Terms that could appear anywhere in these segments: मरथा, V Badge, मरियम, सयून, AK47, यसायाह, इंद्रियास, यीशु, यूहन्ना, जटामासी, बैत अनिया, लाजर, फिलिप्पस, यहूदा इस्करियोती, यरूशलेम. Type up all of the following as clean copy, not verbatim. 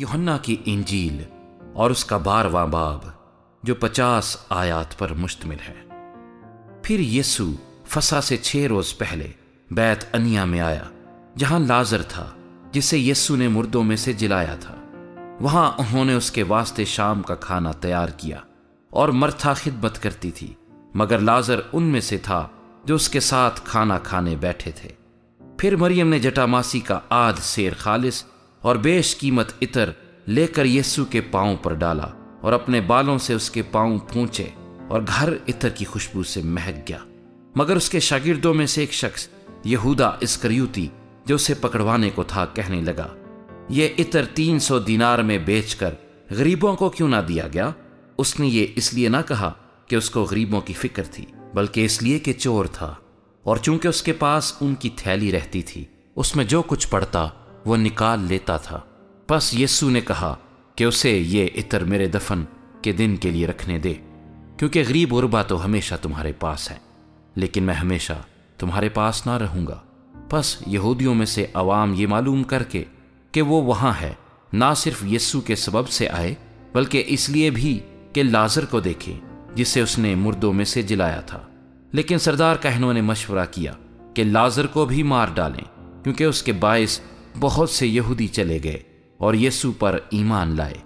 यूहन्ना की इंजील और उसका 12वां बाब जो 50 आयात पर मुश्तमिल है। फिर यीशु फसा से 6 रोज पहले बैत अनिया में आया, जहां लाजर था जिसे यीशु ने मुर्दों में से जिलाया था। वहां उन्होंने उसके वास्ते शाम का खाना तैयार किया और मरथा खिदमत करती थी, मगर लाजर उनमें से था जो उसके साथ खाना खाने बैठे थे। फिर मरियम ने जटामासी का आध सेर खालिस और बेश कीमत इतर लेकर यीशु के पांव पर डाला और अपने बालों से उसके पांव पोंछे और घर इतर की खुशबू से महक गया। मगर उसके शागिर्दों में से एक शख्स, यहूदा इस्करियोती, जो उसे पकड़वाने को था, कहने लगा, ये इतर 300 दीनार में बेचकर गरीबों को क्यों ना दिया गया? उसने ये इसलिए ना कहा कि उसको गरीबों की फिक्र थी, बल्कि इसलिए कि चोर था, और चूंकि उसके पास उनकी थैली रहती थी, उसमें जो कुछ पड़ता वो निकाल लेता था। बस यीशु ने कहा कि उसे ये इतर मेरे दफन के दिन के लिए रखने दे, क्योंकि गरीब गुरबा तो हमेशा तुम्हारे पास है, लेकिन मैं हमेशा तुम्हारे पास ना रहूँगा। बस यहूदियों में से अवाम ये मालूम करके कि वो वहाँ है, ना सिर्फ यीशु के सबब से आए, बल्कि इसलिए भी कि लाजर को देखे जिसे उसने मुर्दों में से जिलाया था। लेकिन सरदार कहनों ने मशवरा किया कि लाजर को भी मार डालें, क्योंकि उसके बायस बहुत से यहूदी चले गए और यीशु पर ईमान लाए।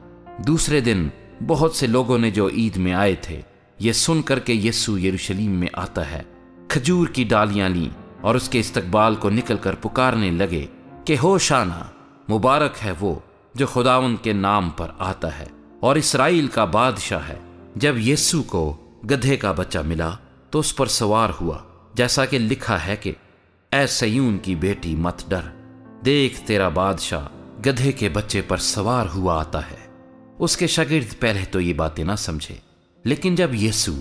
दूसरे दिन बहुत से लोगों ने जो ईद में आए थे, ये सुनकर के यीशु यरूशलेम में आता है, खजूर की डालियां लीं और उसके इस्तकबाल को निकलकर पुकारने लगे कि होशाना, मुबारक है वो जो खुदावन के नाम पर आता है और इसराइल का बादशाह है। जब यीशु को गधे का बच्चा मिला तो उस पर सवार हुआ, जैसा कि लिखा है कि ऐ सयून की बेटी मत डर, देख तेरा बादशाह गधे के बच्चे पर सवार हुआ आता है। उसके शागिर्द पहले तो ये बातें ना समझे, लेकिन जब यीशु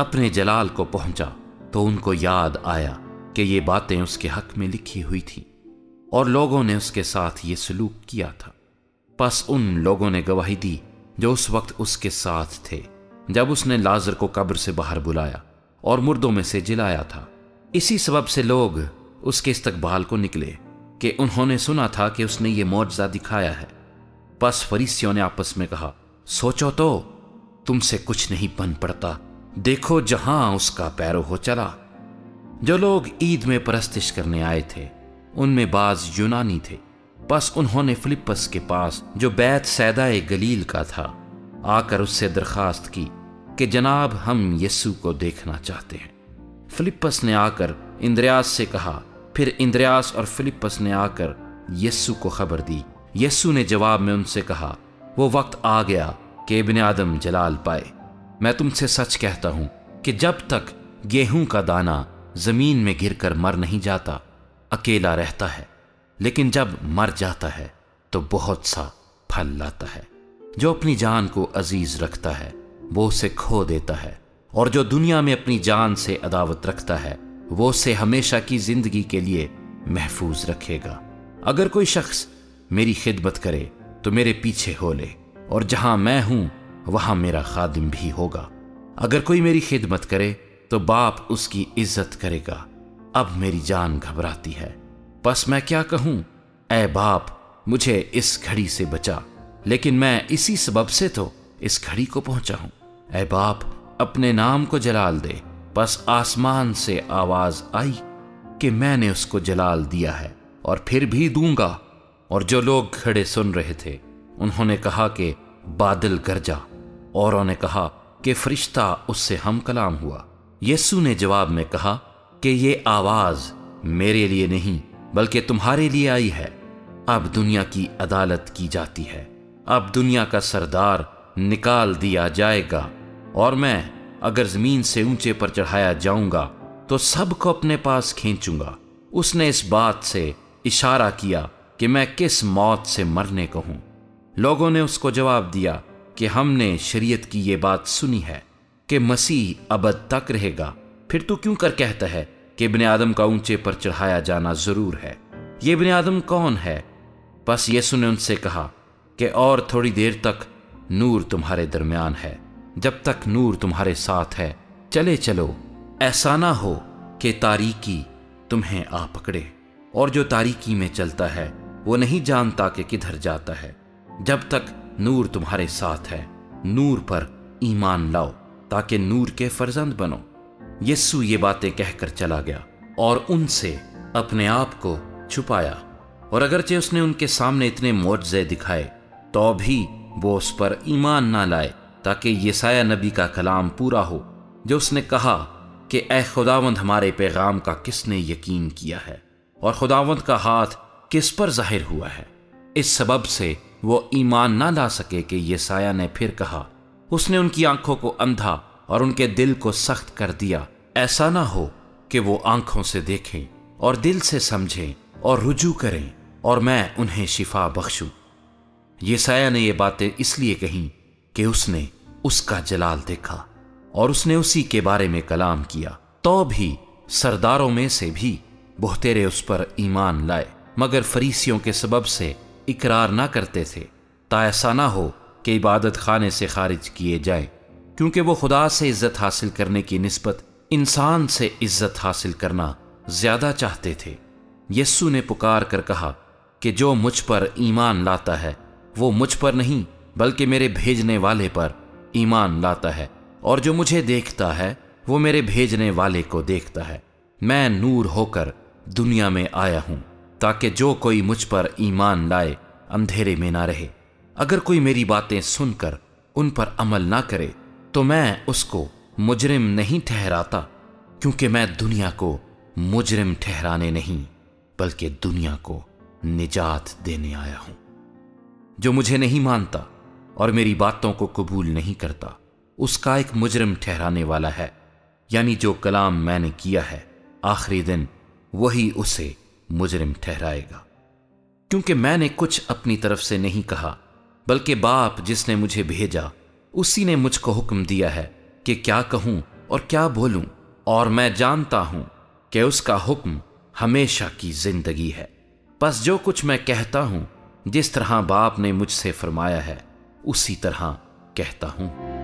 अपने जलाल को पहुंचा तो उनको याद आया कि ये बातें उसके हक में लिखी हुई थी और लोगों ने उसके साथ ये सलूक किया था। बस उन लोगों ने गवाही दी जो उस वक्त उसके साथ थे जब उसने लाजर को कब्र से बाहर बुलाया और मुर्दों में से जिलाया था। इसी सबब से लोग उसके इस्तकबाल को निकले कि उन्होंने सुना था कि उसने ये मौजज़ा दिखाया है। बस फरीसियों ने आपस में कहा, सोचो तो, तुमसे कुछ नहीं बन पड़ता, देखो जहां उसका पैरो हो चला। जो लोग ईद में परस्तिश करने आए थे उनमें बाज यूनानी थे। बस उन्होंने फिलिप्पस के पास, जो बैत सैदाए गलील का था, आकर उससे दरखास्त की कि जनाब, हम यीशु को देखना चाहते हैं। फिलिप्पस ने आकर इंद्रियास से कहा, फिर इंद्रियास और फिलिप्पस ने आकर यीशु को खबर दी। यीशु ने जवाब में उनसे कहा, वो वक्त आ गया कि इब्ने आदम जलाल पाए। मैं तुमसे सच कहता हूँ कि जब तक गेहूं का दाना जमीन में गिरकर मर नहीं जाता, अकेला रहता है, लेकिन जब मर जाता है तो बहुत सा फल लाता है। जो अपनी जान को अजीज रखता है वो उसे खो देता है, और जो दुनिया में अपनी जान से अदावत रखता है वो उसे हमेशा की जिंदगी के लिए महफूज रखेगा। अगर कोई शख्स मेरी खिदमत करे तो मेरे पीछे हो ले, और जहां मैं हूं वहां मेरा खादिम भी होगा। अगर कोई मेरी खिदमत करे तो बाप उसकी इज्जत करेगा। अब मेरी जान घबराती है, बस मैं क्या कहूं? ऐ बाप, मुझे इस घड़ी से बचा, लेकिन मैं इसी सबब से तो इस घड़ी को पहुंचा हूं। ऐ बाप, अपने नाम को जलाल दे। बस आसमान से आवाज आई कि मैंने उसको जलाल दिया है और फिर भी दूंगा। और जो लोग खड़े सुन रहे थे उन्होंने कहा कि बादल गरजा, औरों ने कहा कि फरिश्ता उससे हम कलाम हुआ। यीशु ने जवाब में कहा कि ये आवाज मेरे लिए नहीं बल्कि तुम्हारे लिए आई है। अब दुनिया की अदालत की जाती है, अब दुनिया का सरदार निकाल दिया जाएगा, और मैं अगर जमीन से ऊंचे पर चढ़ाया जाऊंगा तो सबको अपने पास खींचूंगा। उसने इस बात से इशारा किया कि मैं किस मौत से मरने को हूं। लोगों ने उसको जवाब दिया कि हमने शरीयत की ये बात सुनी है कि मसीह अबद तक रहेगा, फिर तू क्यों कर कहता है कि इब्ने आदम का ऊंचे पर चढ़ाया जाना जरूर है? ये इब्ने आदम कौन है? बस यीशु ने उनसे कहा कि और थोड़ी देर तक नूर तुम्हारे दरमियान है, जब तक नूर तुम्हारे साथ है चले चलो, ऐसा ना हो कि तारीकी तुम्हें आ पकड़े। और जो तारीकी में चलता है वो नहीं जानता कि किधर जाता है। जब तक नूर तुम्हारे साथ है नूर पर ईमान लाओ ताकि नूर के फर्जंद बनो। यीशु ये बातें कहकर चला गया और उनसे अपने आप को छुपाया, और अगरचे उसने उनके सामने इतने मुआजिजे दिखाए तो भी वो उस पर ईमान ना लाए ताकि यसायाह नबी का कलाम पूरा हो जो उसने कहा कि ऐ खुदावंद हमारे पैगाम का किसने यकीन किया है और खुदावंद का हाथ किस पर जाहिर हुआ है। इस सबब से वो ईमान ना ला सके कि यसायाह ने फिर कहा उसने उनकी आंखों को अंधा और उनके दिल को सख्त कर दिया, ऐसा ना हो कि वो आंखों से देखें और दिल से समझें और रुजू करें और मैं उन्हें शिफा बख्शूं। यसायाह ने ये बातें इसलिए कहीं कि उसने उसका जलाल देखा और उसने उसी के बारे में कलाम किया, तो भी सरदारों में से भी बहुतेरे उस पर ईमान लाए मगर फरीसियों के सबब से इकरार ना करते थे, ता ऐसा ना हो कि इबादत खाने से खारिज किए जाएं, क्योंकि वो खुदा से इज्जत हासिल करने की निस्बत इंसान से इज्जत हासिल करना ज्यादा चाहते थे। यीशु ने पुकार कर कहा कि जो मुझ पर ईमान लाता है वो मुझ पर नहीं बल्कि मेरे भेजने वाले पर ईमान लाता है, और जो मुझे देखता है वो मेरे भेजने वाले को देखता है। मैं नूर होकर दुनिया में आया हूँ ताकि जो कोई मुझ पर ईमान लाए अंधेरे में ना रहे। अगर कोई मेरी बातें सुनकर उन पर अमल ना करे तो मैं उसको मुजरिम नहीं ठहराता, क्योंकि मैं दुनिया को मुजरिम ठहराने नहीं बल्कि दुनिया को निजात देने आया हूं। जो मुझे नहीं मानता और मेरी बातों को कबूल नहीं करता उसका एक मुजरिम ठहराने वाला है, यानी जो कलाम मैंने किया है आखिरी दिन वही उसे मुजरिम ठहराएगा। क्योंकि मैंने कुछ अपनी तरफ से नहीं कहा बल्कि बाप जिसने मुझे भेजा उसी ने मुझको हुक्म दिया है कि क्या कहूं और क्या बोलूं, और मैं जानता हूं कि उसका हुक्म हमेशा की जिंदगी है। बस जो कुछ मैं कहता हूं जिस तरह बाप ने मुझसे फरमाया है उसी तरह कहता हूं।